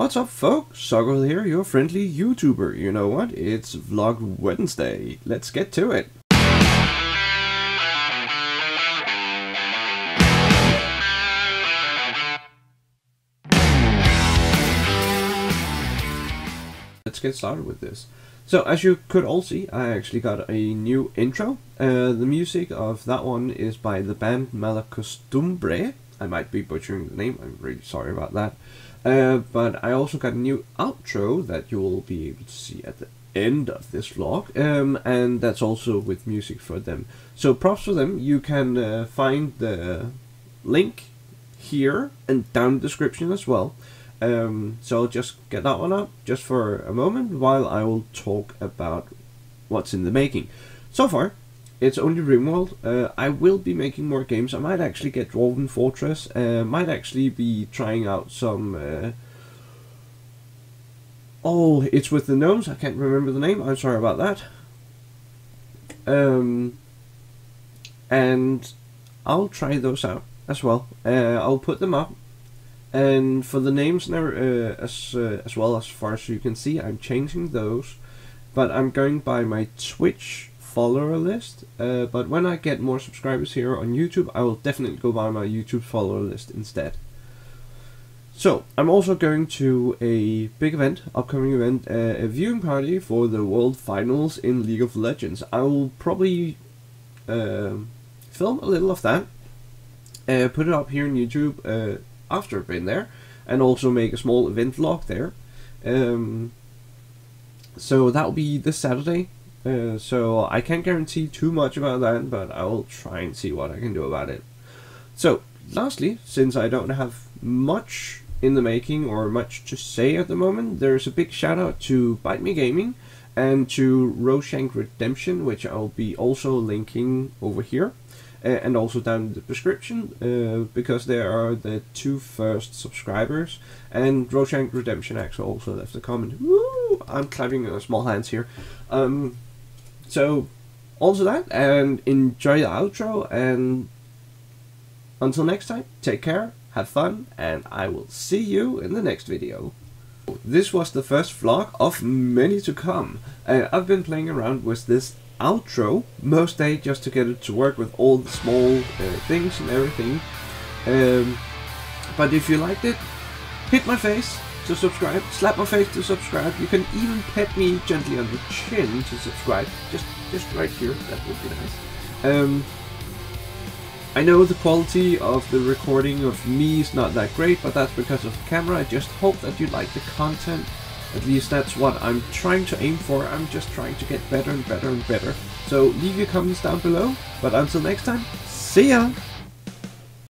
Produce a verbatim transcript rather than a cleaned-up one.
What's up, folks? Sokkehoved here, your friendly YouTuber. You know what? It's Vlog Wednesday. Let's get to it. Let's get started with this. So, as you could all see, I actually got a new intro. Uh, the music of that one is by the band Malacostumbre. I might be butchering the name, I'm really sorry about that. Uh, but I also got a new outro that you will be able to see at the end of this vlog, um, and that's also with music for them. So props for them. You can uh, find the link here and down the description as well. Um, so I'll just get that one up just for a moment while I will talk about what's in the making. So far, it's only RimWorld. Uh, I will be making more games. I might actually get Dwarven Fortress. Uh, might actually be trying out some... Uh... Oh, it's with the gnomes. I can't remember the name. I'm sorry about that. Um, and I'll try those out as well. Uh, I'll put them up. And for the names never, uh, as, uh, as well, as far as you can see, I'm changing those. But I'm going by my Twitch follower list, uh, but when I get more subscribers here on YouTube, I will definitely go by my YouTube follower list instead. So I'm also going to a big event, upcoming event, uh, a viewing party for the World Finals in League of Legends. I will probably uh, film a little of that, uh, put it up here on YouTube uh, after I've been there, and also make a small event vlog there. Um, so that will be this Saturday. Uh, so I can't guarantee too much about that, but I will try and see what I can do about it. So lastly, since I don't have much in the making or much to say at the moment, there's a big shout out to Bite Me Gaming and to Roshank Redemption, which I'll be also linking over here uh, and also down in the description, uh, because they are the two first subscribers, and Roshank Redemption actually also left a comment. Woo! I'm clapping uh, small hands here. Um, So, also that, and enjoy the outro, and until next time, take care, have fun, and I will see you in the next video. This was the first vlog of many to come. Uh, I've been playing around with this outro most day just to get it to work with all the small uh, things and everything. Um, but if you liked it, hit my face to subscribe, slap my face to subscribe. You can even pet me gently on the chin to subscribe, just just right here. That would be nice. um, I know the quality of the recording of me is not that great, but that's because of the camera. I just hope that you like the content. At least that's what I'm trying to aim for. I'm just trying to get better and better and better. So leave your comments down below, but until next time, see ya.